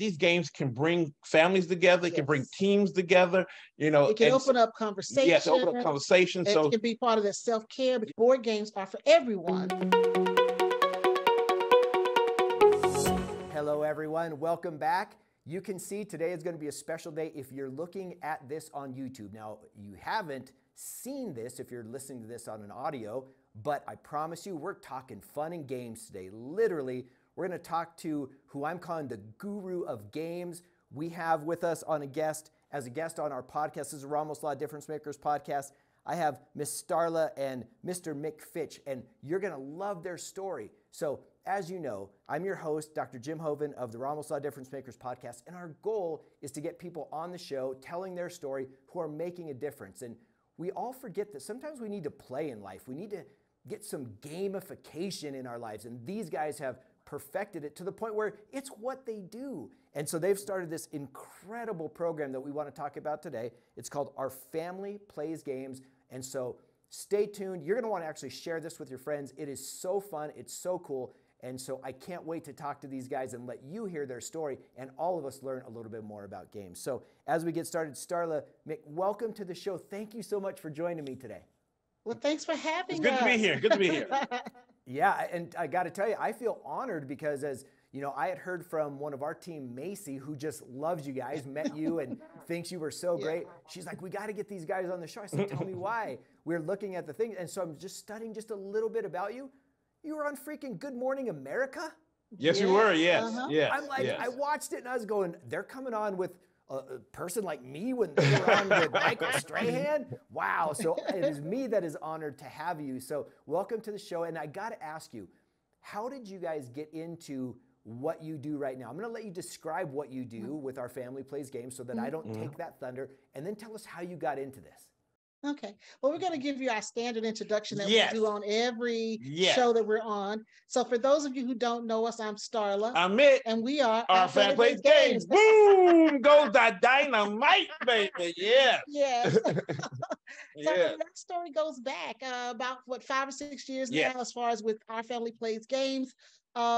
these games can bring families together. It can bring teams together. You know, it can open up conversations. Yes, open up conversations. It can be part of that self-care. But board games are for everyone. Hello, everyone. Welcome back. You can see today is going to be a special day if you're looking at this on YouTube. Now, you haven't seen this if you're listening to this on an audio, but I promise you we're talking fun and games today. Literally, we're going to talk to who I'm calling the guru of games. We have with us on a guest on our podcast. This is Ramos Law Difference Makers podcast. I have Miss Starla and Mr. Mick Fitch, and you're going to love their story. So, as you know, I'm your host, Dr. Jim Hoven of the Ramos Law Difference Makers podcast, and our goal is to get people on the show telling their story who are making a difference. And we all forget that sometimes we need to play in life. We need to get some gamification in our lives, and these guys have perfected it to the point where it's what they do. And so they've started this incredible program that we want to talk about today. It's called Our Family Plays Games, and so stay tuned. You're going to want to actually share this with your friends. It is so fun. It's so cool. And so I can't wait to talk to these guys and let you hear their story and all of us learn a little bit more about games. So as we get started, Starla, Mick, welcome to the show. Thank you so much for joining me today. Well, thanks for having us. It's good to be here. Good to be here. Yeah, and I got to tell you, I feel honored because, as you know, I had heard from one of our team, Macy, who just loves you guys, met you and thinks you were so great. She's like, we got to get these guys on the show. I said, tell me why. We're looking at the thing. And so I'm just studying just a little bit about you. You were on freaking Good Morning America? Yes, you were. Yes. Yes. I'm like, I watched it and I was going, they're coming on with a person like me when they were on with Michael Strahan? Wow. So it is me that is honored to have you. So welcome to the show. And I got to ask you, how did you guys get into what you do right now? I'm going to let you describe what you do with Our Family Plays Games so that I don't take that thunder. And then tell us how you got into this. Okay. Well, we're going to give you our standard introduction that we do on every show that we're on. So for those of you who don't know us, I'm Starla. I'm Mick. And we are Our Family Plays Games. Boom! Goes that dynamite, baby. Yes. Yes. So that story goes back about, what, 5 or 6 years now, as far as with Our Family Plays Games.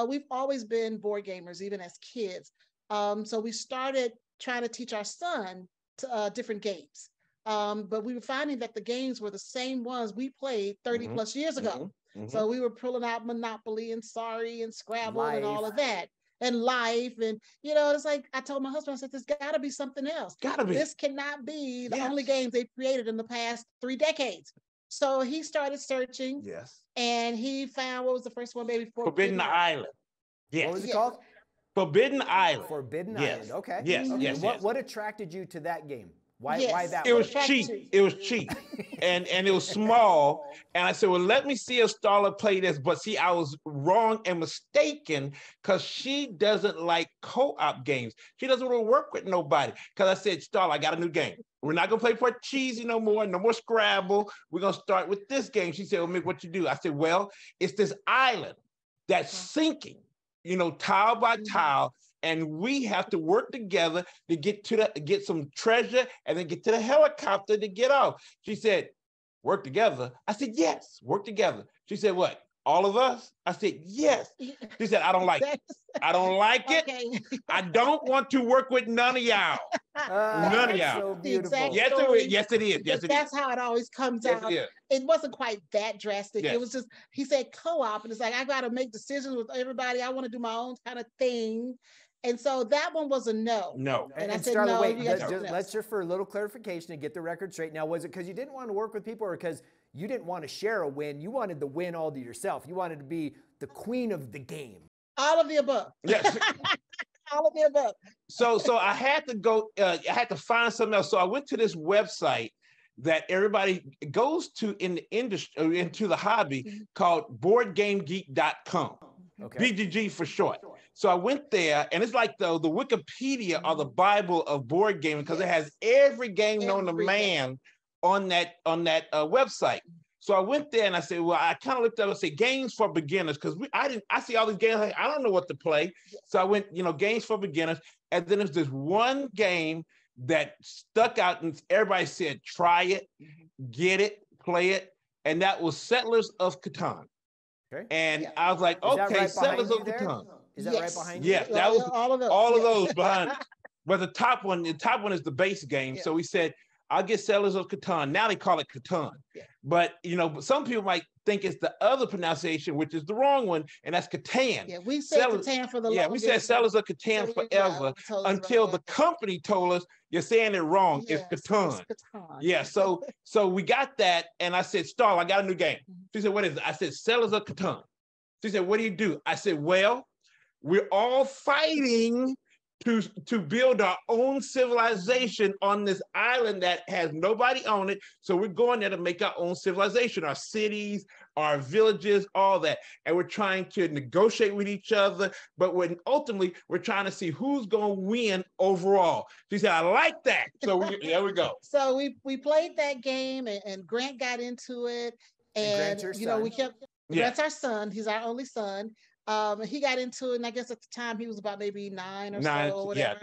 We've always been board gamers, even as kids. So we started trying to teach our son different games. But we were finding that the games were the same ones we played 30 plus years ago. So we were pulling out Monopoly and Sorry and Scrabble and all of that and Life. And, you know, it's like I told my husband, I said, there's got to be something else. Gotta be. This cannot be the only games they've created in the past 3 decades. So he started searching. Yes. And he found, what was the first one, baby? Forbidden Island. Yes. What was it called? Forbidden Island. Forbidden Island. Okay. Yes. Okay. Yes. What attracted you to that game? Why that? It was cheap. It was cheap. And it was small. And I said, well, let me see if Starla play this. But see, I was wrong and mistaken because she doesn't like co-op games. She doesn't want to work with nobody. Because I said, Starla, I got a new game. We're not going to play for cheesy no more. No more Scrabble. We're going to start with this game. She said, well, Mick, what you do? I said, well, it's this island that's sinking, you know, tile by tile. And we have to work together to get some treasure and then get to the helicopter to get off. She said, work together. I said, yes, work together. She said, what? All of us? I said, yes. She said, I don't like it. I don't like it. Okay. I don't want to work with none of y'all. None of y'all. So beautiful. Yes, it is. Yes, it is. Yes, it that's is. How it always comes out. It wasn't quite that drastic. Yes. It was just, he said co-op. And it's like, I got to make decisions with everybody. I want to do my own kind of thing. And so that one was a no. No. And I said, Starla, no. Wait, let's just for a little clarification and get the record straight. Now, was it because you didn't want to work with people or because you didn't want to share a win? You wanted the win all to yourself. You wanted to be the queen of the game. All of the above. Yes. All of the above. So I had to go, I had to find something else. So I went to this website that everybody goes to in the industry, into the hobby, called BoardGameGeek.com. Okay. BGG for short. So I went there, and it's like the Wikipedia or the Bible of board gaming because it has every game known to man on that website. So I went there and I said, well, I kind of looked up and said games for beginners because I see all these games like, I don't know what to play. So I went, you know, games for beginners, and then there's this one game that stuck out, and everybody said, try it, get it, play it, and that was Settlers of Catan. Okay. And I was like, okay, Settlers of Catan. Is that right behind you? Yes, that was all of those behind. But the top one is the base game. Yeah. So we said, I'll get Settlers of Catan. Now they call it Catan. Yeah. But, you know, some people might think it's the other pronunciation, which is the wrong one, and that's Catan. Yeah, we said Catan for the longest. Yeah, we said Settlers of Catan forever until the company told us, you're saying it wrong. Yes, it's Catan. It's Catan. Yeah, so we got that, and I said, Starla, I got a new game. She said, what is it? I said, Settlers of Catan. She said, what do you do? I said, well, we're all fighting to build our own civilization on this island that has nobody on it. So we're going there to make our own civilization, our cities, our villages, all that. And we're trying to negotiate with each other, but ultimately we're trying to see who's going to win overall. She said, I like that. So there we go. So we played that game, and Grant got into it. And you know, we kept, Grant's our son. He's our only son. He got into it, and I guess at the time he was about maybe nine or so, or whatever.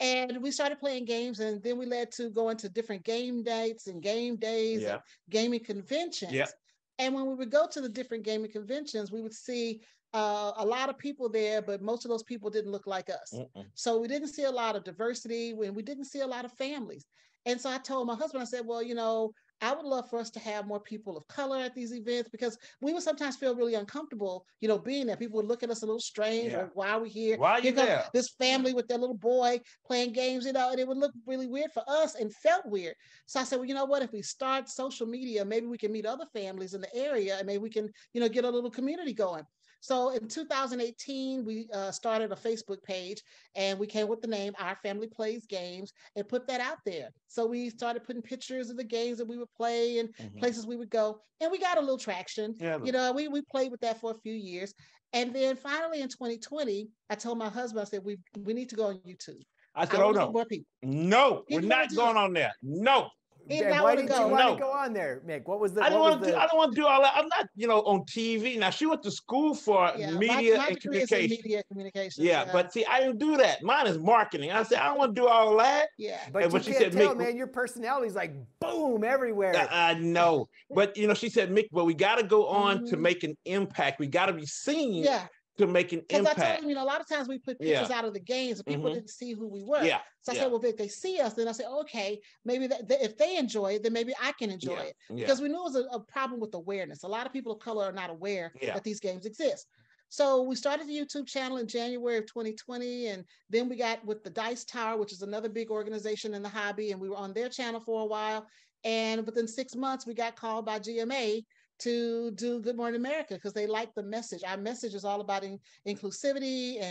And we started playing games, and then we led to going to different game nights and game days and gaming conventions. Yeah. And when we would go to the different gaming conventions, we would see a lot of people there, but most of those people didn't look like us. So we didn't see a lot of diversity, and we didn't see a lot of families. And so I told my husband, I said, well, you know, I would love for us to have more people of color at these events, because we would sometimes feel really uncomfortable, you know, being there. People would look at us a little strange, or why are we here? Why are you there? This family with their little boy playing games, you know, and it would look really weird for us and felt weird. So I said, well, you know what, if we start social media, maybe we can meet other families in the area, and maybe we can, you know, get a little community going. So in 2018, we started a Facebook page, and we came with the name Our Family Plays Games and put that out there. So we started putting pictures of the games that we would play and places we would go. And we got a little traction. Yeah, you know, we played with that for a few years. And then finally in 2020, I told my husband, I said, we need to go on YouTube. I said, oh no, no, we're not going on there. No. Why did you want to go on there, Mick? What was the? I don't want to do all that. I'm not, you know, on TV. Now, she went to school for media and communication. Media communication. Yeah, but see, I didn't do that. Mine is marketing. I said, I don't want to do all that. Yeah, but she said, Mick, man, your personality's like boom everywhere. I know, but you know, she said, Mick, well, we got to go on to make an impact. We got to be seen. Yeah. To make an impact. I told him, you know, a lot of times we put pictures out of the games and people didn't see who we were. Yeah. So I said, well, if they see us, then I said, okay, maybe if they enjoy it, then maybe I can enjoy it. Because we knew it was a problem with awareness. A lot of people of color are not aware that these games exist. So we started the YouTube channel in January of 2020, and then we got with the Dice Tower, which is another big organization in the hobby, and we were on their channel for a while. And within 6 months, we got called by GMA to do Good Morning America, because they like the message. Our message is all about inclusivity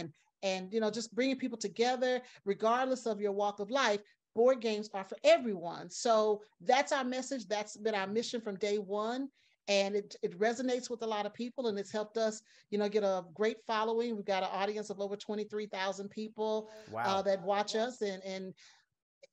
and you know, just bringing people together, regardless of your walk of life. Board games are for everyone. So that's our message. That's been our mission from day one. And it resonates with a lot of people, and it's helped us, you know, get a great following. We've got an audience of over 23,000 people that watch us, and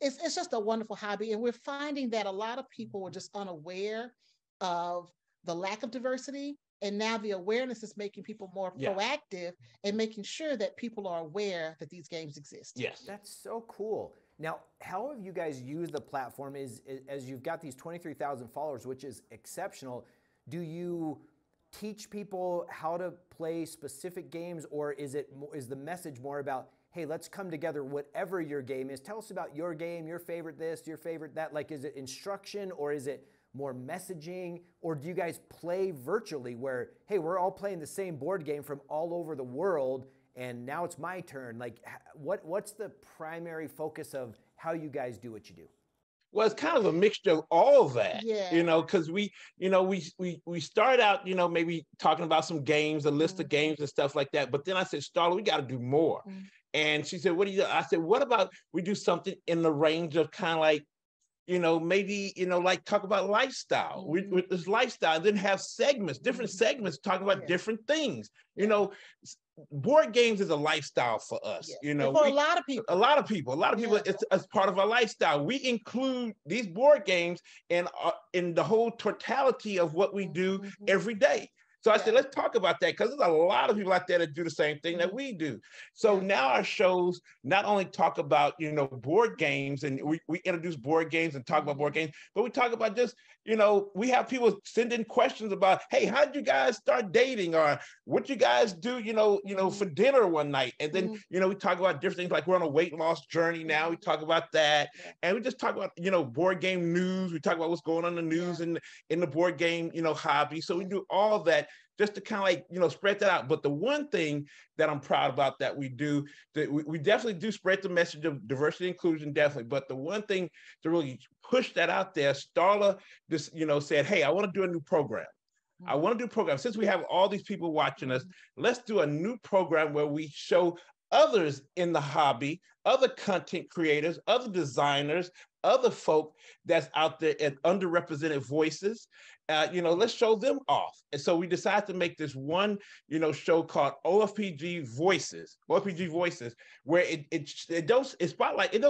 it's just a wonderful hobby. And we're finding that a lot of people are just unaware of the lack of diversity, and now the awareness is making people more proactive and making sure that people are aware that these games exist. Yes. That's so cool. Now, how have you guys used the platform as you've got these 23,000 followers, which is exceptional? Do you teach people how to play specific games, or is the message more about, hey, let's come together, whatever your game is? Tell us about your game, your favorite this, your favorite that. Like, is it instruction, or is it more messaging, or do you guys play virtually where, hey, we're all playing the same board game from all over the world, and now it's my turn? Like, what's the primary focus of how you guys do what you do? Well, it's kind of a mixture of all of that, you know, because we start out, you know, maybe talking about some games, a list of games and stuff like that. But then I said, Starla, we got to do more. And she said, what do you do? I said, what about we do something in the range of kind of like, you know, maybe, you know, like talk about lifestyle with this lifestyle, and then have segments, different segments talking about different things. You know, board games is a lifestyle for us, you know, for a lot of people, it's part of our lifestyle. We include these board games in the whole totality of what we do every day. So I said, let's talk about that, because there's a lot of people out there that do the same thing that we do. So now our shows not only talk about, you know, board games, and we introduce board games and talk about board games, but we talk about just, you know, we have people send in questions about, hey, how did you guys start dating, or what you guys do, you know, for dinner one night. And then, you know, we talk about different things, like we're on a weight loss journey now. We talk about that. And we just talk about, you know, board game news. We talk about what's going on in the news and in the board game, you know, hobby. So we do all that just to kind of like, you know, spread that out. But the one thing that I'm proud about that we do, that we definitely do spread the message of diversity and inclusion, definitely. But the one thing to really push that out there, Starla just, you know, said, hey, I want to do a new program. I want to do a program. Since we have all these people watching us, let's do a new program where we show others in the hobby, other content creators, other designers, other folk that's out there and underrepresented voices. You know, let's show them off. And so we decided to make this one, you know, show called OFPG Voices, where it don't spotlight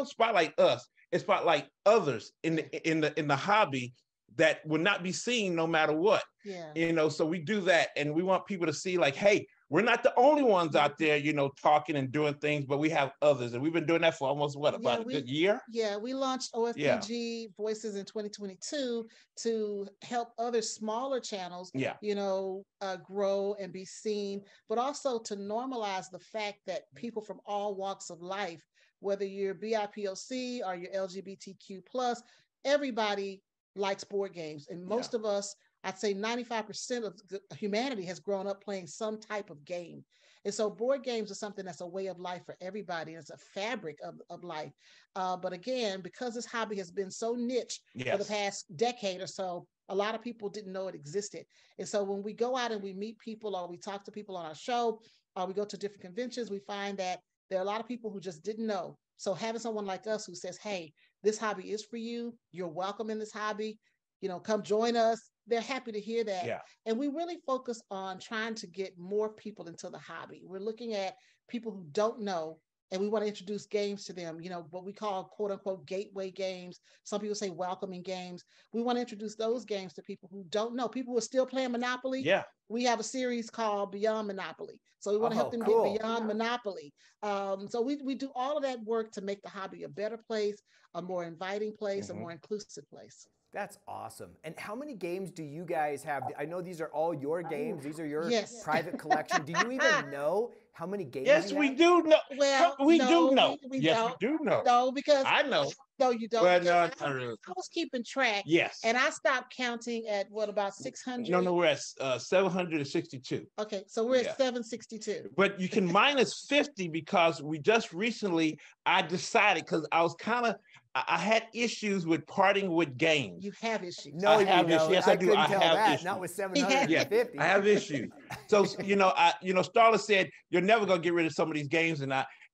us, it spotlight others in the hobby that will not be seen no matter what. Yeah. You know, so we do that, and we want people to see like, hey, we're not the only ones out there, you know, talking and doing things, but we have others. And we've been doing that for almost, about a good year? Yeah, we launched OFPG Voices in 2022 to help other smaller channels, you know, grow and be seen, but also to normalize the fact that people from all walks of life, whether you're BIPOC or you're LGBTQ+, everybody likes board games. And most of us, I'd say 95% of humanity has grown up playing some type of game. And so board games are something that's a way of life for everybody. It's a fabric of life. But again, because this hobby has been so niche for the past decade or so, a lot of people didn't know it existed. And so when we go out and we meet people, or we talk to people on our show, or we go to different conventions, we find that there are a lot of people who just didn't know. So having someone like us who says, hey, this hobby is for you. You're welcome in this hobby. You know, come join us. They're happy to hear that. Yeah. And we really focus on trying to get more people into the hobby. We're looking at people who don't know, and we want to introduce games to them, you know, what we call quote unquote gateway games. Some people say welcoming games. We want to introduce those games to people who don't know. People who are still playing Monopoly. Yeah. We have a series called Beyond Monopoly. So we want to help them get beyond Monopoly. So we do all of that work to make the hobby a better place, a more inviting place, a more inclusive place. That's awesome. And how many games do you guys have? I know these are all your games. These are your private collection. Do you even know how many games? Yes, we do know. Well, we do know. Yes, we do know. No, because I know. No, you don't. Well, no, I was keeping track. Yes. And I stopped counting at what, about 600? No, we're at 762. Okay, so we're at 762. But you can minus 50 because we just recently, I decided, because I was kind of, I had issues with parting with games. You have issues. No, I have issues. Yes, I do. I have issues. Not with 750. I have issues. So, you know, Starla said, you're never going to get rid of some of these games.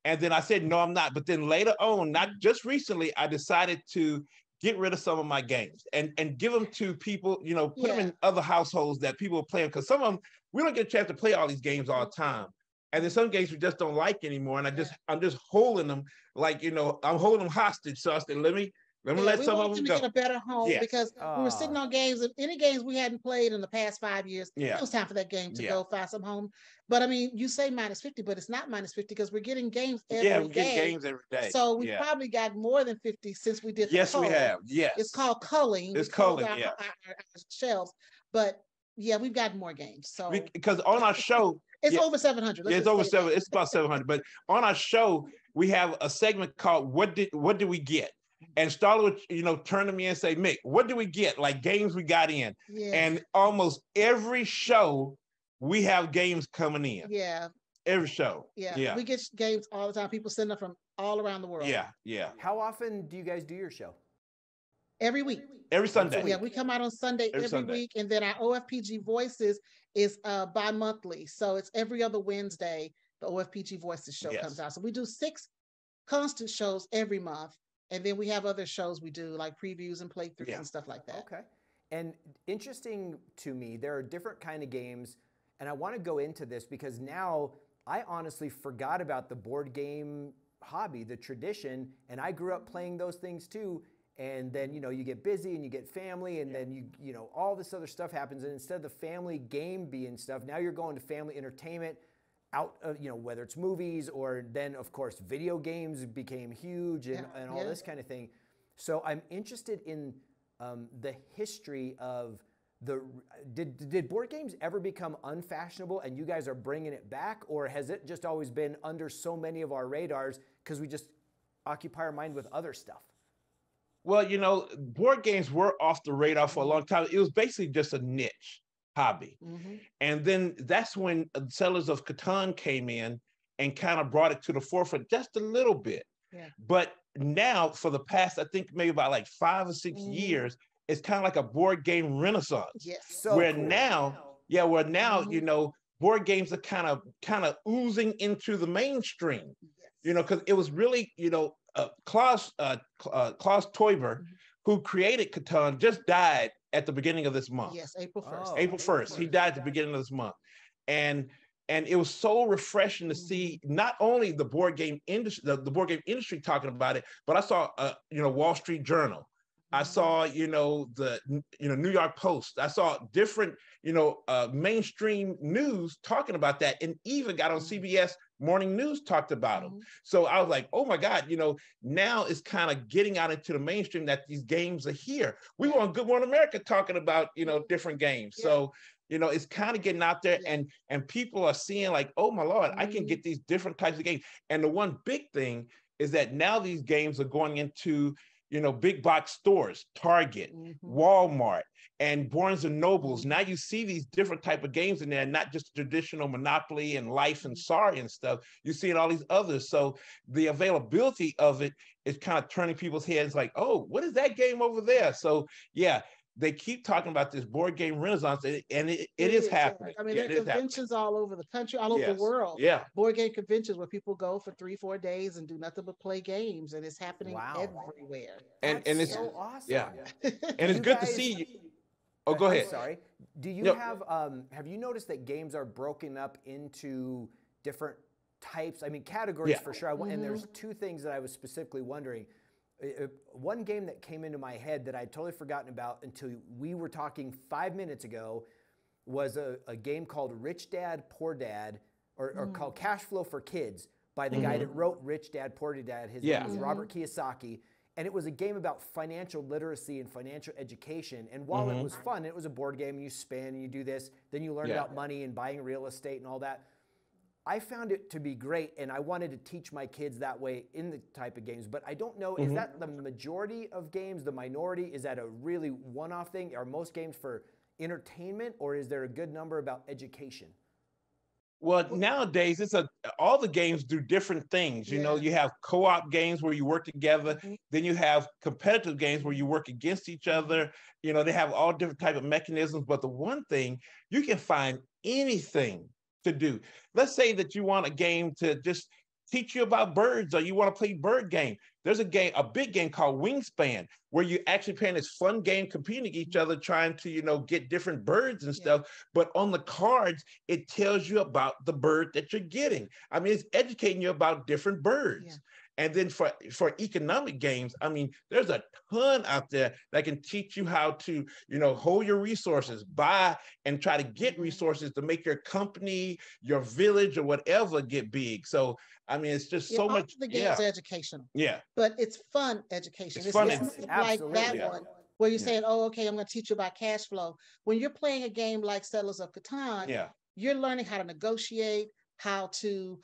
And then I said, no, I'm not. But then later on, not just recently, I decided to get rid of some of my games and give them to people, you know, put them in other households that people are playing. Because some of them, we don't get a chance to play all these games all the time. And then some games we just don't like anymore. And I'm just holding them, like, you know, I'm holding them hostage. So I said, let me let some of them go. We want them to get a better home because we were sitting on games, and any games we hadn't played in the past 5 years, it was time for that game to go find some home. But I mean, you say minus 50, but it's not minus 50 because we're getting games every day. Yeah, we're getting games every day. So we probably got more than 50 since we did the culling. We have, It's called culling. It's culling, our shelves. But yeah, we've got more games. So because on our show, it's over 700. It's over 700. It's about 700. But on our show, we have a segment called "What did we get?" And Starla would, you know, turn to me and say, "Mick, what did we get? Like games we got in." Yeah. And almost every show, we have games coming in. Yeah. Every show. Yeah. Yeah. We get games all the time. People send them from all around the world. Yeah. Yeah. How often do you guys do your show? Every week. Every Sunday. Yeah, we come out on Sunday every week. And then our OFPG Voices is bi-monthly. So it's every other Wednesday, the OFPG Voices show comes out. So we do 6 constant shows every month. And then we have other shows we do, like previews and playthroughs and stuff like that. Okay. And interesting to me, there are different kind of games. And I want to go into this because now I honestly forgot about the board game hobby, the tradition. And I grew up playing those things too. And then, you know, you get busy and you get family and then, you know, all this other stuff happens. And instead of the family game being stuff, now you're going to family entertainment out, you know, whether it's movies or then, of course, video games became huge and, all this kind of thing. So I'm interested in the history of the, did board games ever become unfashionable and you guys are bringing it back? Or has it just always been under so many of our radars because we just occupy our mind with other stuff? Well, you know, board games were off the radar for a long time. It was basically just a niche hobby. Mm-hmm. And then that's when Settlers of Catan came in and kind of brought it to the forefront just a little bit. Yeah. But now for the past, I think maybe about like 5 or 6 mm-hmm. years, it's kind of like a board game renaissance. Yes. So where cool. now, yeah, where now, mm-hmm. you know, board games are kind of oozing into the mainstream, yes. you know, because it was really, you know, Klaus Teuber, mm-hmm. who created Catan, just died at the beginning of this month. Yes, April 1st. Oh, April 1st. He died at the beginning of this month. And it was so refreshing to mm-hmm. see not only the board game industry, the board game industry talking about it, but I saw, you know, Wall Street Journal. Mm-hmm. I saw, you know, the, you know, New York Post. I saw different, you know, mainstream news talking about that, and even got on mm-hmm. CBS Morning News talked about them. Mm-hmm. So I was like, oh my God, you know, now it's kind of getting out into the mainstream that these games are here. We were on Good Morning America talking about, you know, different games. Yeah. So, you know, it's kind of getting out there and people are seeing like, oh my Lord, mm-hmm. I can get these different types of games. And the one big thing is that now these games are going into, you know, big box stores, Target, mm-hmm. Walmart, and Barnes and Nobles. Now you see these different type of games in there, not just traditional Monopoly and Life and Sorry and stuff. You're seeing all these others. So the availability of it is kind of turning people's heads like, oh, what is that game over there? So yeah, they keep talking about this board game renaissance, and it is happening. I mean, there are conventions all over the country, all over the world. Yeah, board game conventions where people go for 3-4 days and do nothing but play games, and it's happening everywhere. And it's so awesome. Yeah, and it's good to see you. Oh, go ahead. I'm sorry. Do you have you noticed that games are broken up into different types? I mean, categories for sure. Mm-hmm. And there's two things that I was specifically wondering. One game that came into my head that I'd totally forgotten about until we were talking 5 minutes ago was a game called Rich Dad, Poor Dad, or called Cash Flow for Kids by the guy that wrote Rich Dad, Poor Dad. His name is Robert Kiyosaki. And it was a game about financial literacy and financial education. And while it was fun, it was a board game, and you spin and you do this, then you learn about money and buying real estate and all that. I found it to be great, and I wanted to teach my kids that way in the type of games, but I don't know, is that the majority of games, the minority? Is that a really one-off thing? Are most games for entertainment, or is there a good number about education? Well, nowadays, it's all the games do different things. You know, you have co-op games where you work together. Then you have competitive games where you work against each other. You know, they have all different type of mechanisms, but the one thing, you can find anything to do. Let's say that you want a game to just teach you about birds, or you want to play bird game. There's a game, a big game called Wingspan, where you actually playing this fun game, competing against each other, trying to, you know, get different birds and stuff. But on the cards, it tells you about the bird that you're getting. I mean, it's educating you about different birds. Yeah. And then for economic games, I mean, there's a ton out there that can teach you how to, you know, hold your resources, buy and try to get resources to make your company, your village, or whatever get big. So, I mean, it's just so much. The game is educational. Yeah. But it's fun education. It's fun. It's like that one where you're saying, oh, okay, I'm going to teach you about cash flow. When you're playing a game like Settlers of Catan, you're learning how to negotiate, how to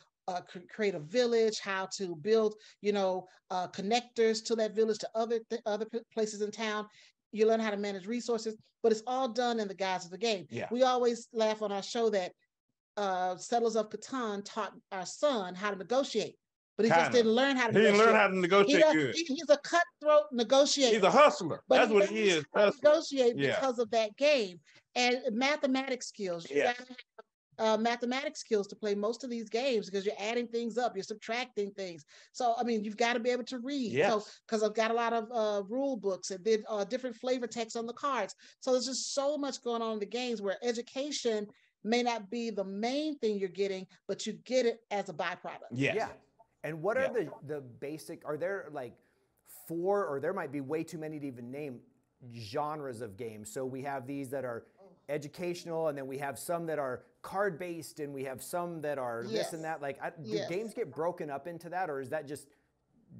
create a village, how to build, you know, connectors to that village, to other places in town. You learn how to manage resources, but it's all done in the guise of the game. Yeah. We always laugh on our show that Settlers of Catan taught our son how to negotiate, but he just didn't learn how to negotiate. He didn't learn how to negotiate good. He's a cutthroat negotiator. He's a hustler. That's what he is. Negotiate because of that game. And mathematics skills. You gotta have mathematics skills to play most of these games because you're adding things up, you're subtracting things. So, I mean, you've got to be able to read. Yes. So, because I've got a lot of rule books and then different flavor text on the cards. So there's just so much going on in the games where education may not be the main thing you're getting, but you get it as a byproduct. Yeah. And what are the basic, are there like four, or there might be way too many to even name, genres of games. So we have these that are educational, and then we have some that are card-based, and we have some that are this and that. Like, do games get broken up into that, or is that just,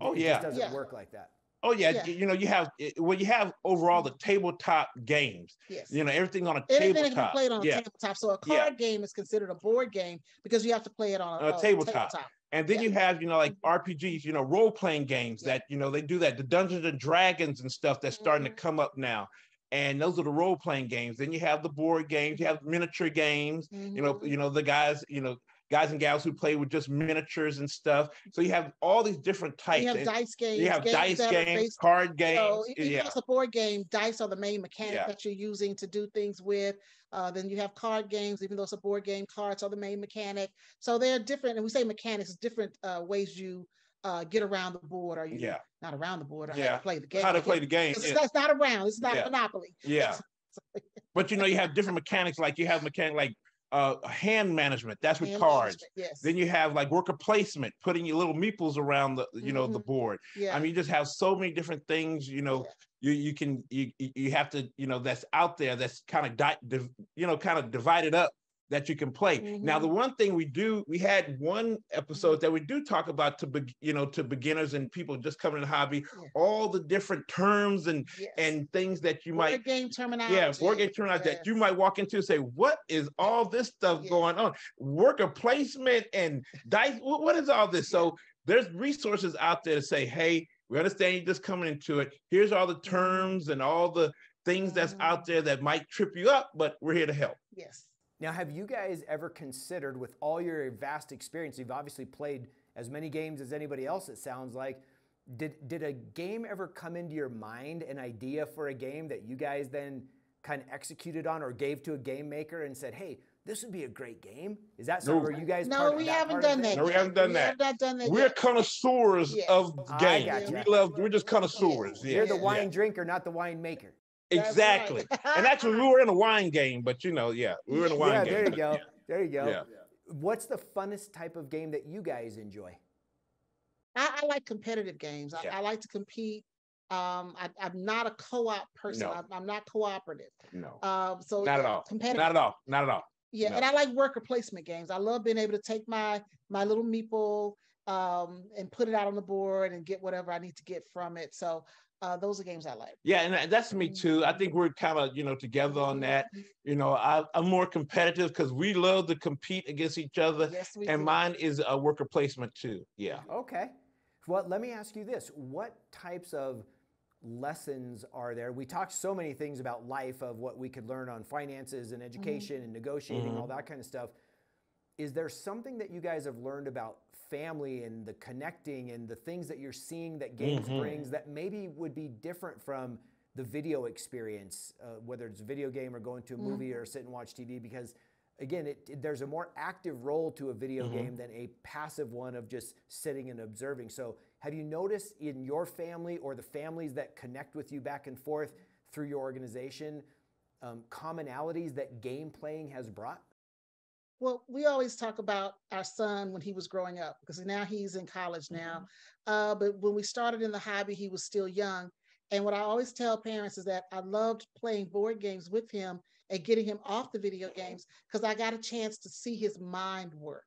it just doesn't work like that? Oh yeah. You know, you have, well, you have overall the tabletop games, you know, everything on a tabletop. Everything can be played on a tabletop. So a card game is considered a board game because you have to play it on a tabletop. And then you have, you know, like RPGs, you know, role-playing games that, you know, they do that. The Dungeons and Dragons and stuff that's starting to come up now. And those are the role-playing games. Then you have the board games, you have miniature games, you know, the guys, you know, guys and gals who play with just miniatures and stuff. So you have all these different types. You have dice games. You have dice games, card games. So even as a board game, dice are the main mechanic that you're using to do things with. Then you have card games, even though it's a board game, cards are the main mechanic. So they're different, and we say mechanics, different ways you get around the board, or you not around the board, or how to play the game. How to play the game. It's not around. It's not Monopoly. Yeah. But, you know, you have different mechanics. Like you have mechanic, like, hand management, that's with cards. Then you have like worker placement, putting your little meeples around the, you know, the board. I mean, you just have so many different things, you know, you have to, you know, that's out there, that's kind of, kind of divided up that you can play. Now, the one thing we do, we had one episode that we do talk about to beginners and people just coming to the hobby, all the different terms and things that you might— board game terminology that you might walk into and say, what is all this stuff going on? Worker placement and dice, what is all this? So there's resources out there to say, hey, we understand you're just coming into it. Here's all the terms and all the things that's out there that might trip you up, but we're here to help. Yes. Now, have you guys ever considered, with all your vast experience, you've obviously played as many games as anybody else, it sounds like, did a game ever come into your mind, an idea for a game that you guys then kind of executed on or gave to a game maker and said, hey, this would be a great game? Is that something where you guys— No, we haven't done that. We're connoisseurs of games. We're just connoisseurs. Yeah. You're the wine drinker, not the wine maker. Exactly. That's right. And actually, we were in a wine game, but you know, we were in a wine game. There you go. Yeah. There you go. Yeah. What's the funnest type of game that you guys enjoy? I like competitive games. I like to compete. I'm not a co-op person. No. I'm not cooperative. No. So not at all. Competitive. Not at all. Not at all. Yeah, no. And I like worker placement games. I love being able to take my little meeple and put it out on the board and get whatever I need to get from it. So those are games I like. Yeah, and that's me too. I think we're kind of, you know, together on that. You know, I'm more competitive because we love to compete against each other. Yes, we do. Mine is a worker placement too. Yeah. Okay. Well, let me ask you this. What types of lessons are there? We talked so many things about life, of what we could learn on finances and education and negotiating, all that kind of stuff. Is there something that you guys have learned about family and the connecting and the things that you're seeing that games brings that maybe would be different from the video experience, whether it's a video game or going to a movie or sit and watch TV? Because again, there's a more active role to a video game than a passive one of just sitting and observing. So have you noticed in your family or the families that connect with you back and forth through your organization, commonalities that game playing has brought? Well, we always talk about our son when he was growing up, because now he's in college now. But when we started in the hobby, he was still young. And what I always tell parents is that I loved playing board games with him and getting him off the video games, because I got a chance to see his mind work.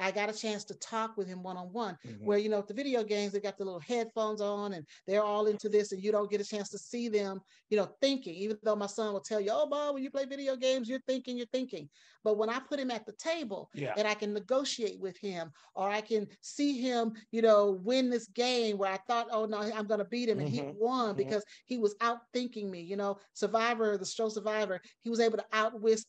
I got a chance to talk with him one-on-one, where, you know, with the video games, they got the little headphones on and they're all into this, and you don't get a chance to see them, you know, thinking. Even though my son will tell you, oh, Mom, when you play video games, you're thinking. But when I put him at the table and I can negotiate with him, or I can see him, you know, win this game where I thought, oh no, I'm going to beat him. And he won because he was outthinking me, you know, Survivor, the show Survivor, he was able to outwit,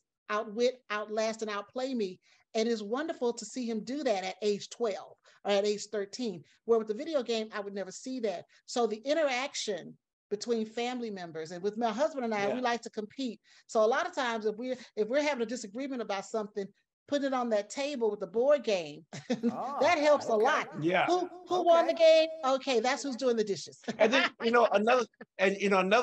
outlast, and outplay me. And it's wonderful to see him do that at age 12 or at age 13, where with the video game, I would never see that. So the interaction between family members, and with my husband and I, we like to compete. So a lot of times if we're having a disagreement about something, putting it on that table with the board game, that helps a lot. Yeah. Who won the game? Okay, that's who's doing the dishes. And then, you know, another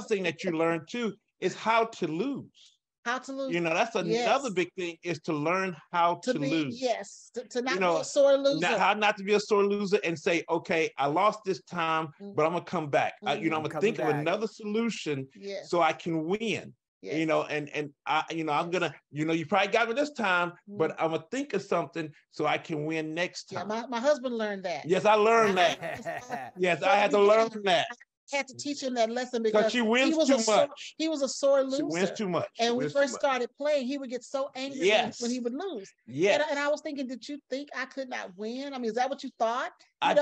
thing that you learn too is how to lose. How to lose. You know, that's another big thing, is to learn how to lose. Yes, to not be a sore loser. How not to be a sore loser and say, okay, I lost this time, but I'm going to come back. You know, I'm going to think of another solution so I can win. Yes. You know, and I, you know, I'm gonna, you know, you probably got me this time, but I'm gonna think of something so I can win next time. Yeah, my husband learned that. Yes, I learned that. Yes, I had to learn that. I had to teach him that lesson because he was a sore loser. She wins too much. And when we first started playing, he would get so angry when he would lose. Yes. And I was thinking, did you think I could not win? I mean, is that what you thought? I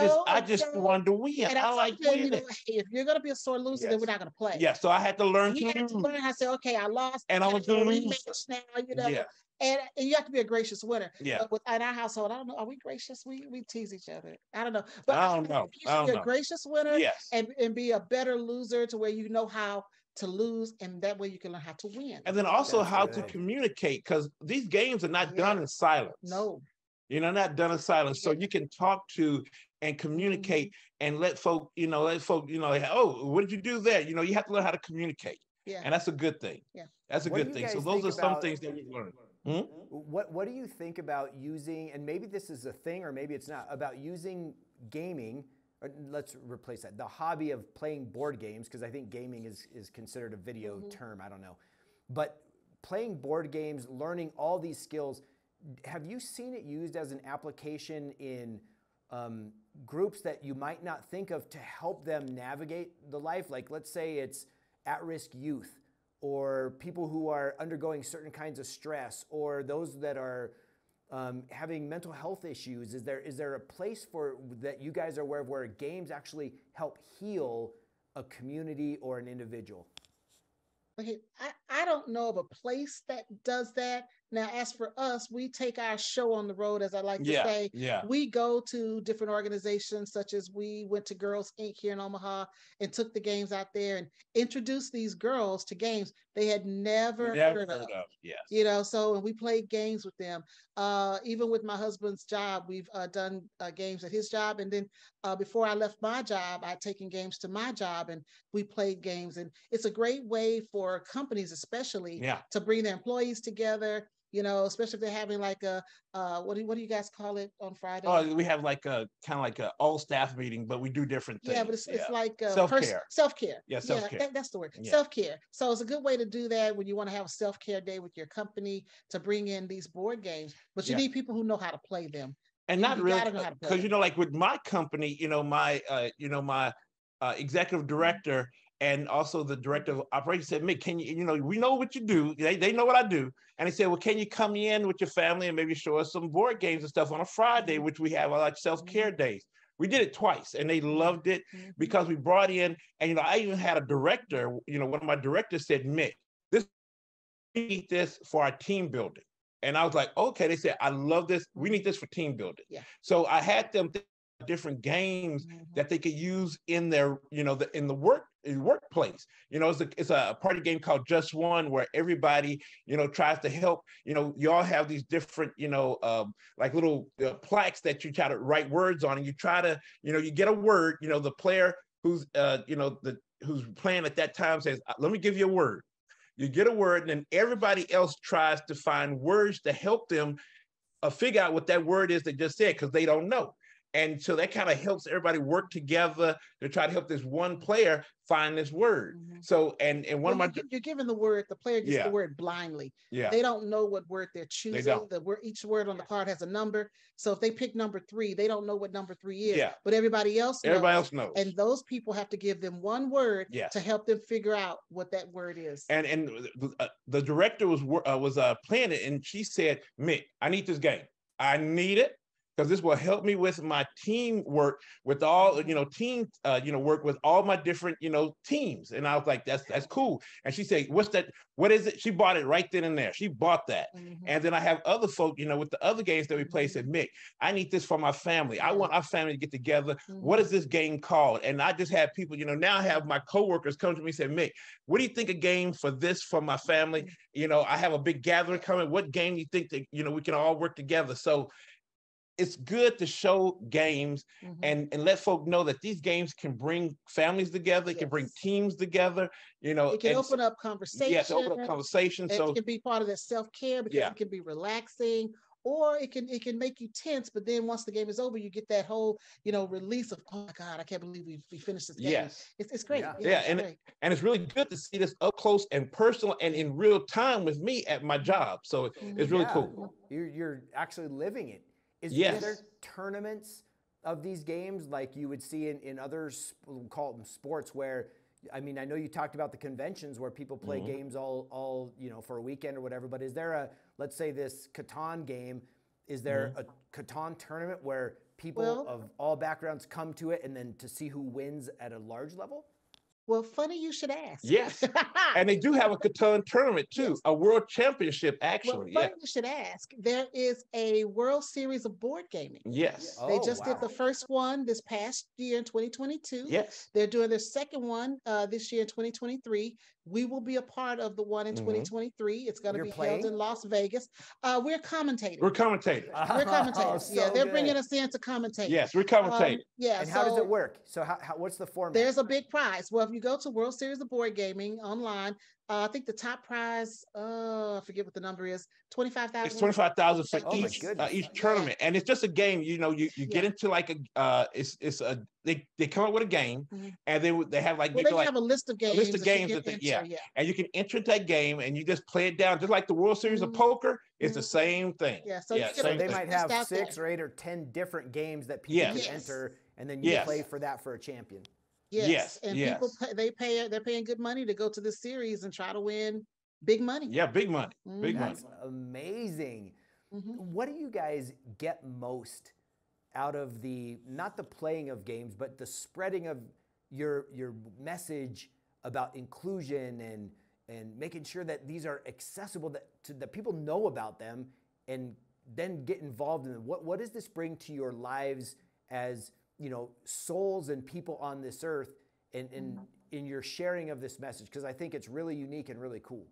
just wanted to win. And I like winning. You know, hey, if you're going to be a sore loser, then we're not going to play. Yeah, so I had to learn to learn. I said, okay, I lost. And I'm going to rematch now, you know. Yeah. And you have to be a gracious winner. Yeah. But in our household, I don't know. Are we gracious? We tease each other. I don't know. But I don't know. You should be a gracious winner and be a better loser, to where you know how to lose, and that way you can learn how to win. And then also how to communicate, because these games are not done in silence. No. You know, not done in silence. So you can talk to and communicate and let folk, oh, what did you do there? You know, you have to learn how to communicate. Yeah. And that's a good thing. Yeah. That's a good thing. So those are some things that we learned. Mm-hmm. What do you think about using, and maybe this is a thing or maybe it's not, about using gaming, or let's replace that, the hobby of playing board games, because I think gaming is considered a video term, I don't know. But playing board games, learning all these skills, have you seen it used as an application in groups that you might not think of to help them navigate the life? Like, let's say it's at-risk youth, or people who are undergoing certain kinds of stress, or those that are having mental health issues. Is there a place for that you guys are aware of where games actually help heal a community or an individual? Okay, I don't know of a place that does that. Now, as for us, we take our show on the road, as I like to say. Yeah. We go to different organizations, such as we went to Girls Inc. here in Omaha and took the games out there and introduced these girls to games they had never heard of. Yes. You know, so and we played games with them. Even with my husband's job, we've done games at his job. And then before I left my job, I'd taken games to my job and we played games. And it's a great way for companies, especially, to bring their employees together. You know, especially if they're having like a what do you guys call it on Friday? Oh, we have like a kind of like an all staff meeting, but we do different things. Yeah, but it's like self care. Yeah, self care. That's the word. Yeah. Self care. So it's a good way to do that when you want to have a self care day with your company, to bring in these board games. But you need people who know how to play them, and not really, because you know, like with my company, you know, my executive director and also the director of operations said, Mick, can you, we know what you do. They know what I do. And he said, well, can you come in with your family and maybe show us some board games and stuff on a Friday, which we have like self-care days. We did it twice and they loved it because we brought in, and, I even had a director, one of my directors said, Mick, we need this for our team building. And I was like, okay, they said, I love this. We need this for team building. Yeah. So I had them different games that they could use in their, in the workplace. It's a party game called Just One, where everybody, tries to help. You all have these different, like little plaques that you try to write words on, and you try to, you get a word. The player who's, who's playing at that time says, "Let me give you a word." You get a word, and then everybody else tries to find words to help them figure out what that word is they just said, because they don't know. And so that kind of helps everybody work together to try to help this one player find this word. So, and one of my... You're given the word, the player gets the word blindly. Yeah. They don't know what word they're choosing. Each word on the card has a number. So if they pick number 3, they don't know what number 3 is. Yeah. But everybody else knows. And those people have to give them one word to help them figure out what that word is. And the director was playing it, and she said, Mick, I need this game. I need it, because this will help me with my team work, with all work with all my different teams. And I was like, that's cool. And she said, what's that? What is it? She bought it right then and there. She bought that. And then I have other folk, with the other games that we play, said, Mick, I need this for my family. I want our family to get together. What is this game called? And I just had people, now I have my coworkers come to me and say, Mick, what do you think a game for this for my family? I have a big gathering coming. What game do you think that we can all work together? So it's good to show games and let folk know that these games can bring families together, it can bring teams together, you know. It can open up conversation. Yes, open up conversation. So it can be part of that self-care because it can be relaxing. Or it can make you tense, but then once the game is over, you get that whole, you know, release of, oh my God, I can't believe we finished this game. Yes, it's great. Yeah, and it's really good to see this up close and personal and in real time with me at my job. So it's really cool. You're actually living it. Is there tournaments of these games like you would see in other sports where? I mean, I know you talked about the conventions where people play games all you know for a weekend or whatever, but is there a, let's say this Catan game, is there a Catan tournament where people of all backgrounds come to it and then to see who wins at a large level? Well, funny you should ask. Yes, and they do have a Catan tournament too, a world championship actually. Well, funny you should ask. There is a World Series of Board Gaming. Yes. Oh, they just did the first one this past year in 2022. Yes. They're doing their second one this year in 2023. We will be a part of the one in 2023. It's going to be held in Las Vegas. We're commentating. We're commentating. We're commentating. They're bringing us in to commentate. Yes, we're commentating. Yeah. And how does it work? So how what's the format? There's a big prize. Well, if you go to World Series of Board Gaming online, I think the top prize, I forget what the number is, $25,000. It's $25,000 for each tournament. And it's just a game, you know, you get into like a, they come up with a game and they have like, they have a list of games. A list of games that they, and you can enter that game and you just play it down. Just like the World Series of Poker, it's the same thing. Yeah, so they might have 6 or 8 or 10 different games that people can enter and then you play for that for a champion. Yes, and people they're paying good money to go to this series and try to win big money. Yeah, big money, big That's money. Amazing. What do you guys get most out of the not the playing of games, but the spreading of your message about inclusion and making sure that these are accessible that people know about them and then get involved in them? What does this bring to your lives as you know, souls and people on this earth and in your sharing of this message? Because I think it's really unique and really cool.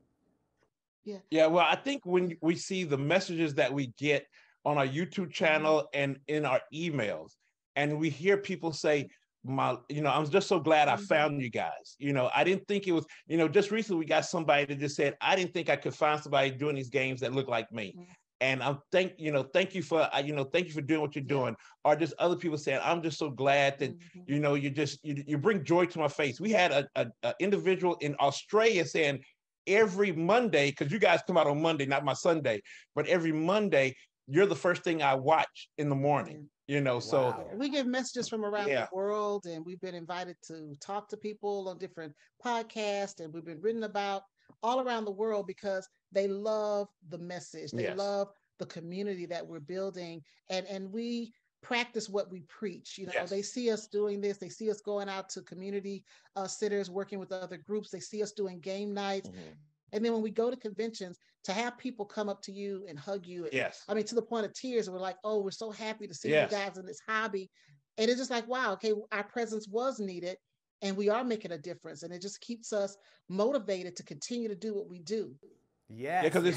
Yeah. Yeah, well, I think when we see the messages that we get on our YouTube channel and in our emails, and we hear people say, you know, I'm just so glad I found you guys. You know, I didn't think it was, you know, just recently we got somebody that just said, I didn't think I could find somebody doing these games that look like me. And I'm thank you for doing what you're doing. Or just other people saying, I'm just so glad that you know you bring joy to my face. We had a individual in Australia saying every Monday, because you guys come out on Monday, not my Sunday, but every Monday you're the first thing I watch in the morning. You know, so we get messages from around the world, and we've been invited to talk to people on different podcasts, and we've been written about all around the world because they love the message. They love the community that we're building. And we practice what we preach. You know, they see us doing this. They see us going out to community sitters, working with other groups. They see us doing game nights. And then when we go to conventions, to have people come up to you and hug you. And, I mean, to the point of tears. And we're like, oh, we're so happy to see you guys in this hobby. And it's just like, wow, okay, our presence was needed. And we are making a difference. And it just keeps us motivated to continue to do what we do. Yeah, because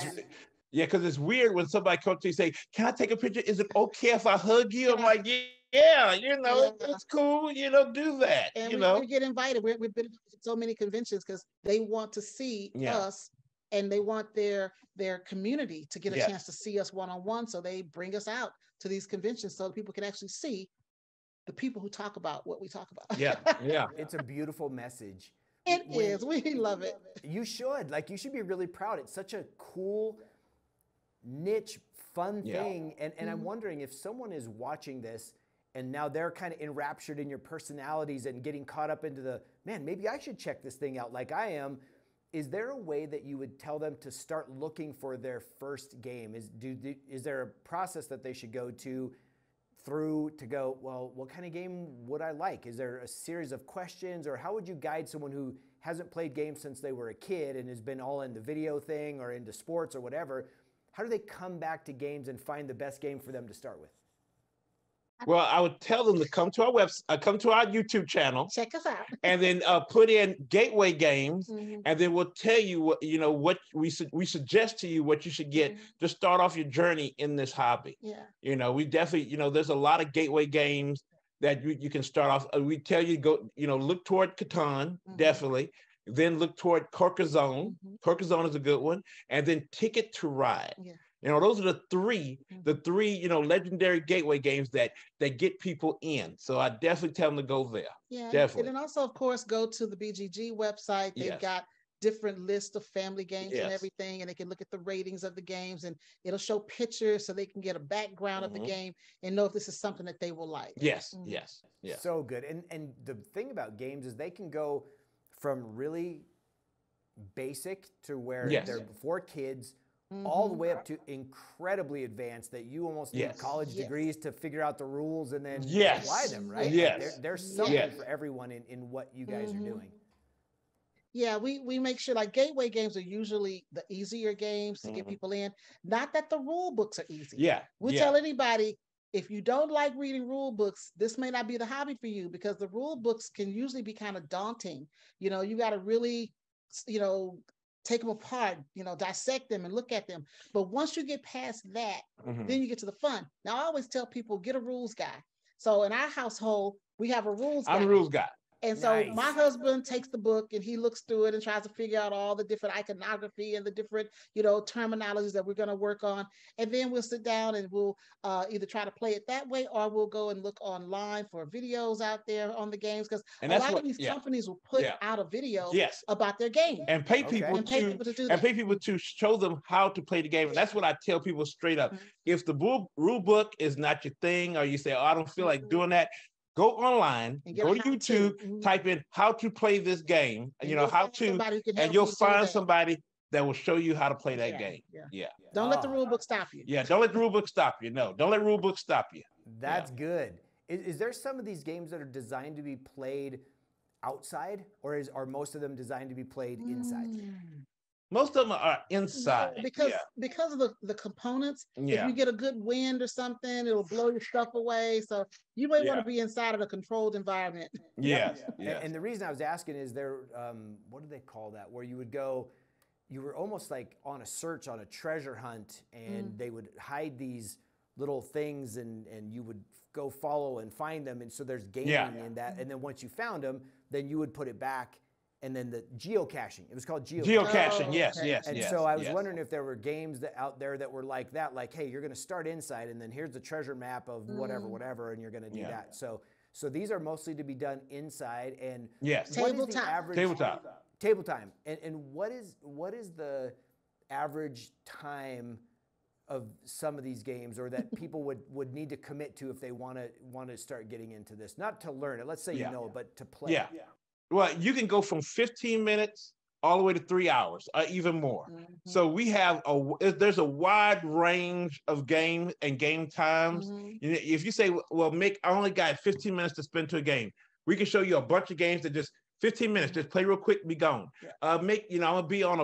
it's weird when somebody comes to you and say, can I take a picture? Is it okay if I hug you? I'm like, yeah, you know, it's cool. You know, do that. And we get invited. We've been to so many conventions because they want to see us. And they want their community to get a chance to see us one-on-one. So they bring us out to these conventions so people can actually see the people who talk about what we talk about. Yeah. It's a beautiful message. It is. We love it. You should. Like, you should be really proud. It's such a cool, niche, fun thing. And I'm wondering if someone is watching this and now they're kind of enraptured in your personalities and getting caught up into the, man, maybe I should check this thing out like I am. Is there a way that you would tell them to start looking for their first game? Is there a process that they should go to to go, well, what kind of game would I like? Is there a series of questions, or how would you guide someone who hasn't played games since they were a kid and has been all into video thing or into sports or whatever? How do they come back to games and find the best game for them to start with? Well, I would tell them to come to our website, come to our YouTube channel. Check us out. And then put in gateway games, and then we'll tell you what, you know, what we suggest to you what you should get to start off your journey in this hobby. Yeah. You know, we definitely, you know, there's a lot of gateway games that you can start off. We tell you go, you know, look toward Catan, definitely. Then look toward Carcassonne. Carcassonne is a good one. And then Ticket to Ride. Yeah. You know, those are the three, you know, legendary gateway games that get people in. So I definitely tell them to go there. Yeah, definitely. And then also, of course, go to the BGG website. They've got different lists of family games and everything, and they can look at the ratings of the games, and it'll show pictures so they can get a background of the game and know if this is something that they will like. Yes, yes, yes. So good. And the thing about games is they can go from really basic to where they're for kids, all the way up to incredibly advanced that you almost need college degrees to figure out the rules and then apply them, right? Yes. Like there's something for everyone in what you guys are doing. Yeah, we make sure, like, gateway games are usually the easier games to get people in. Not that the rule books are easy. Yeah. We tell anybody, if you don't like reading rule books, this may not be the hobby for you, because the rule books can usually be kind of daunting. You know, you got to really, you know, take them apart, you know, dissect them and look at them. But once you get past that, then you get to the fun. Now, I always tell people, get a rules guy. So in our household, we have a rules guy. I'm a rules guy. And so my husband takes the book and he looks through it and tries to figure out all the different iconography and the different, you know, terminologies that we're going to work on. And then we'll sit down and we'll either try to play it that way, or we'll go and look online for videos out there on the games. Because a lot of these companies will put out a video about their game. And pay people to do that. And pay people to show them how to play the game. And that's what I tell people straight up. If the rule book is not your thing, or you say, oh, I don't feel like doing that, go online, go to YouTube, type in how to play this game, and you know, how to, and you'll find somebody that will show you how to play that game. Yeah. Don't let the rule book stop you. Yeah. Don't let the rule book stop you. No, don't let rule book stop you. That's good. Is there some of these games that are designed to be played outside, or are most of them designed to be played inside? Most of them are inside. Because of the components, if you get a good wind or something, it'll blow your stuff away. So you may want to be inside of a controlled environment. And the reason I was asking is there, what do they call that? Where you would go, you were almost like on a search, on a treasure hunt, and they would hide these little things, and you would go follow and find them. And so there's gaming in that. And then once you found them, then you would put it back. And then the geocaching. It was called geocaching. Geocaching, yes. So I was wondering if there were games that out there that were like that, like, hey, you're going to start inside, and then here's the treasure map of whatever, and you're going to do that. So these are mostly to be done inside. And Table time. And what is the average time of some of these games, or that people would need to commit to if they want to start getting into this? Not to learn it. Let's say you know it, but to play. Yeah. Well, you can go from 15 minutes all the way to 3 hours, or even more. So we have there's a wide range of game and game times. You know, if you say, well, Mick, I only got 15 minutes to spend to a game, we can show you a bunch of games that just 15 minutes, just play real quick, be gone. Mick, you know, I'm gonna be on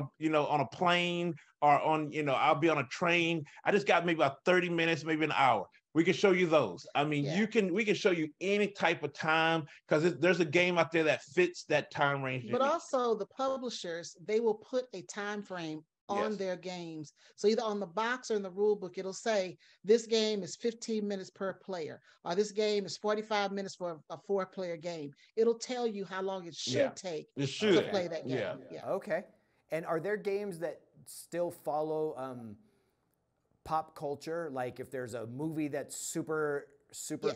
a plane, or on, you know, I'll be on a train. I just got maybe about 30 minutes, maybe an hour. We can show you those. I mean, we can show you any type of time, because there's a game out there that fits that time range. But also the publishers, they will put a time frame on their games. So either on the box or in the rule book, it'll say this game is 15 minutes per player, or this game is 45 minutes for a four-player game. It'll tell you how long it should take to play that game. Yeah. Okay. And are there games that still follow pop culture? Like if there's a movie that's super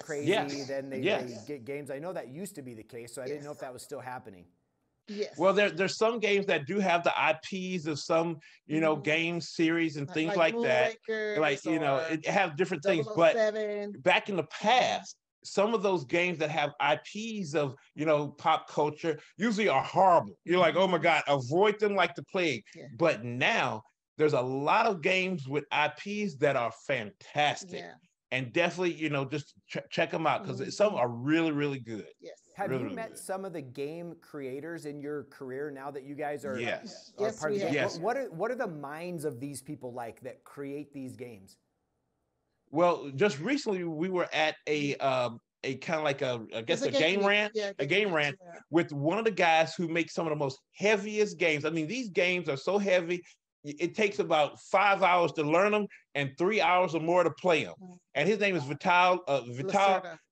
crazy, then they get games. I know that used to be the case, so I didn't know if that was still happening. Yes. Well, there's some games that do have the IPs of some, you know, game series and things like that. Like, you know, it have different things. But back in the past, some of those games that have IPs of, you know, pop culture usually are horrible. You're like, oh my God, avoid them like the plague. Yeah. But now there's a lot of games with IPs that are fantastic, and definitely, you know, just check them out, because some are really, really good. Yes. Have you met some of the game creators in your career now that you guys are, part of the game? What are the minds of these people like that create these games? Well, just recently we were at a kind of like a, I guess, a game rant with one of the guys who makes some of the most heaviest games. I mean, these games are so heavy. It takes about 5 hours to learn them and 3 hours or more to play them. And his name is Vital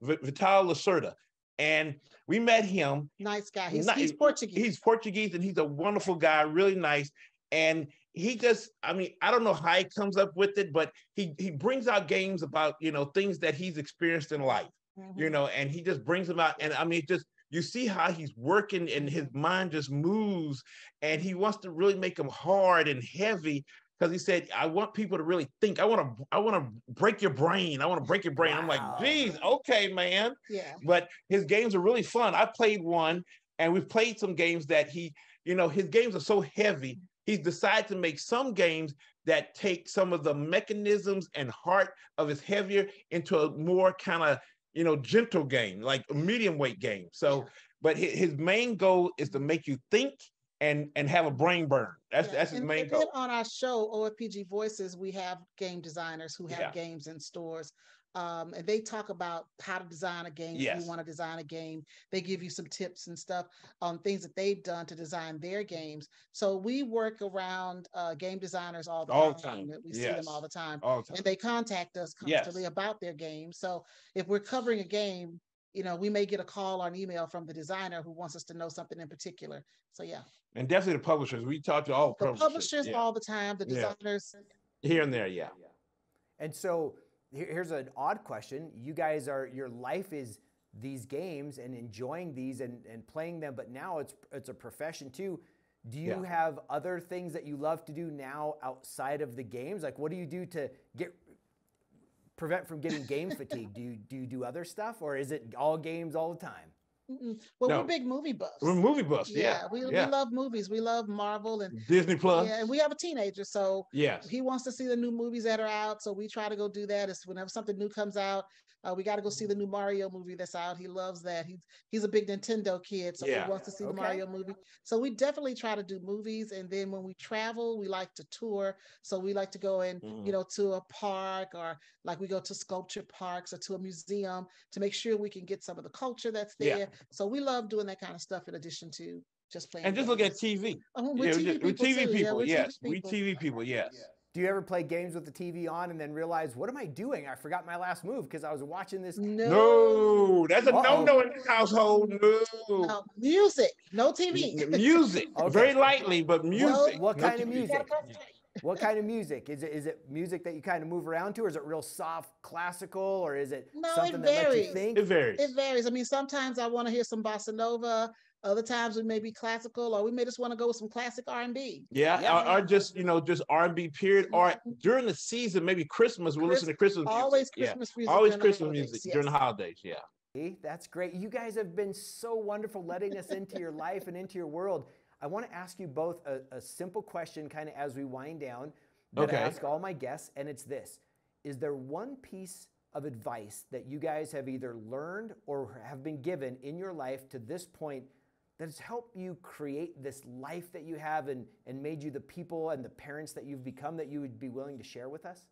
Lacerda. And we met him. Nice guy. He's Portuguese. He's Portuguese, and he's a wonderful guy, really nice. And he just, I mean, I don't know how he comes up with it, but he brings out games about, you know, things that he's experienced in life, you know, and he just brings them out. And I mean, just, you see how he's working and his mind just moves, and he wants to really make them hard and heavy, because he said, I want people to really think. I want to break your brain. Wow. I'm like, geez, okay, man. Yeah. But his games are really fun. I played one, and we've played some games that he, you know, his games are so heavy. He's decided to make some games that take some of the mechanisms and heart of his heavier into a more kind of, you know, gentle game, like a medium weight game. So, but his main goal is to make you think and have a brain burn. That's his main goal. On our show, OFPG Voices, we have game designers who have games in stores. And they talk about how to design a game. If you want to design a game, they give you some tips and stuff on things that they've done to design their games. So we work around game designers all the time. We see them all the time. And they contact us constantly about their games. So if we're covering a game, you know, we may get a call or an email from the designer who wants us to know something in particular. So and definitely the publishers. We talk to all the publishers all the time. The designers here and there. And so, here's an odd question. You guys are, your life is these games and enjoying these and playing them, but now it's a profession too. Do you have other things that you love to do now outside of the games? Like, what do you do to prevent from getting game fatigue? Do you do other stuff, or is it all games all the time? Well, we're big movie buffs. We're movie buffs, We love movies. We love Marvel and Disney Plus. Yeah, and we have a teenager, so he wants to see the new movies that are out, so we try to go do that. It's whenever something new comes out, we got to go see the new Mario movie that's out. He loves that. He's a big Nintendo kid, so he wants to see the Mario movie. So we definitely try to do movies, and then when we travel, we like to tour. So we like to go in, you know, to a park, or like we go to sculpture parks or to a museum to make sure we can get some of the culture that's there. Yeah. So we love doing that kind of stuff in addition to just playing. And just look at TV. We're TV people. Do you ever play games with the TV on and then realize, what am I doing? I forgot my last move because I was watching this. No, that's a no-no in this household. No. Music, no TV. Music, very lightly, but music. What kind of music? What kind of music? Is it music that you kind of move around to, or is it real soft classical, or is it something that lets you think? It varies. It varies. I mean, sometimes I want to hear some bossa nova. Other times it may be classical, or we may just want to go with some classic R&B. Or just, you know, just R&B period. Or during the season, maybe Christmas, we'll listen to Christmas music. Always Christmas music. Always Christmas music during the holidays, That's great. You guys have been so wonderful letting us into your life and into your world. I want to ask you both a simple question kind of as we wind down that I ask all my guests, and it's this. Is there one piece of advice that you guys have either learned or have been given in your life to this point that has helped you create this life that you have and made you the people and the parents that you've become that you would be willing to share with us?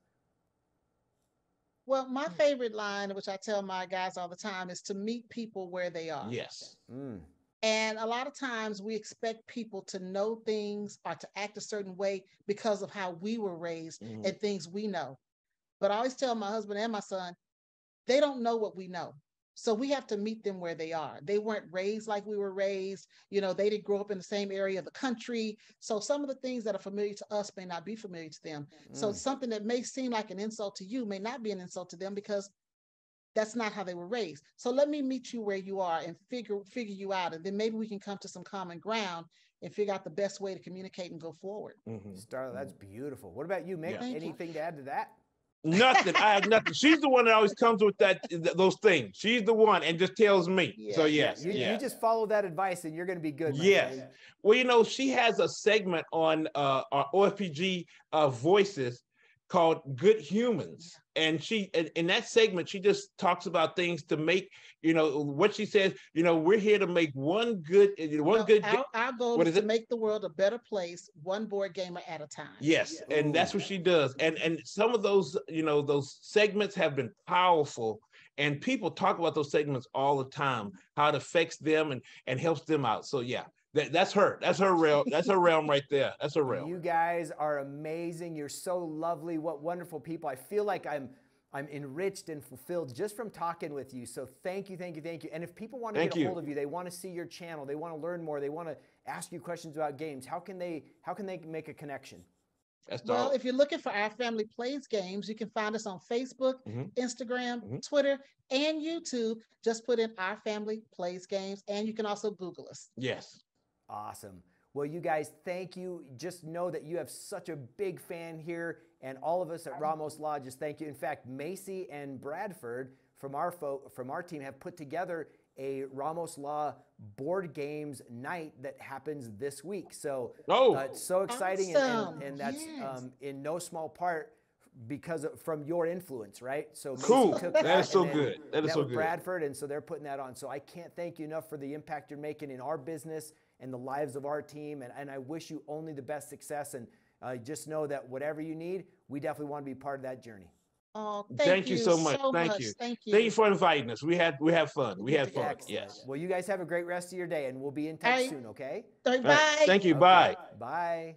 Well, my favorite line, which I tell my guys all the time, is to meet people where they are. Yes. Mm. And a lot of times we expect people to know things or to act a certain way because of how we were raised and things we know. But I always tell my husband and my son, they don't know what we know. So we have to meet them where they are. They weren't raised like we were raised. You know, they didn't grow up in the same area of the country. So some of the things that are familiar to us may not be familiar to them. So something that may seem like an insult to you may not be an insult to them because that's not how they were raised. So let me meet you where you are and figure you out. And then maybe we can come to some common ground and figure out the best way to communicate and go forward. Starla, that's beautiful. What about you, Mick? Anything to add to that? Nothing. I have nothing. She's the one that always comes with those things. She's the one and just tells me. So you just follow that advice and you're going to be good. Right? Well, you know, she has a segment on our OFPG Voices called Good Humans. And she, in that segment, she just talks about things to make, you know, what she says, you know, we're here to make one good. Our goal is to make the world a better place, one board gamer at a time. Yes, yeah. And that's what she does. And some of those, you know, those segments have been powerful. And people talk about those segments all the time, how it affects them and helps them out. So yeah. That's her. That's her realm. That's her realm right there. That's her realm. You guys are amazing. You're so lovely. What wonderful people. I feel like I'm enriched and fulfilled just from talking with you. So thank you, thank you, thank you. And if people want to get a hold of you, they want to see your channel, they want to learn more, they want to ask you questions about games, how can they make a connection? Well, if you're looking for Our Family Plays Games, you can find us on Facebook, Instagram, Twitter, and YouTube. Just put in Our Family Plays Games, and you can also Google us. Yes. Awesome. Well, you guys, thank you. Just know that you have such a big fan here, and all of us at Ramos Law just thank you. In fact, Macy and Bradford from our team have put together a Ramos Law board games night that happens this week. So it's so exciting, and that's in no small part because of, from your influence, right? So cool. That is so good. That is so good. Bradford, and so they're putting that on. So I can't thank you enough for the impact you're making in our business and the lives of our team, and I wish you only the best success, and just know that whatever you need, we definitely want to be part of that journey. Oh, thank you so much. Thank you for inviting us. We have fun. We had fun. Excellent. Yes. Well, you guys have a great rest of your day, and we'll be in touch soon, okay? Bye. Right. Thank you. Okay. Bye. Bye.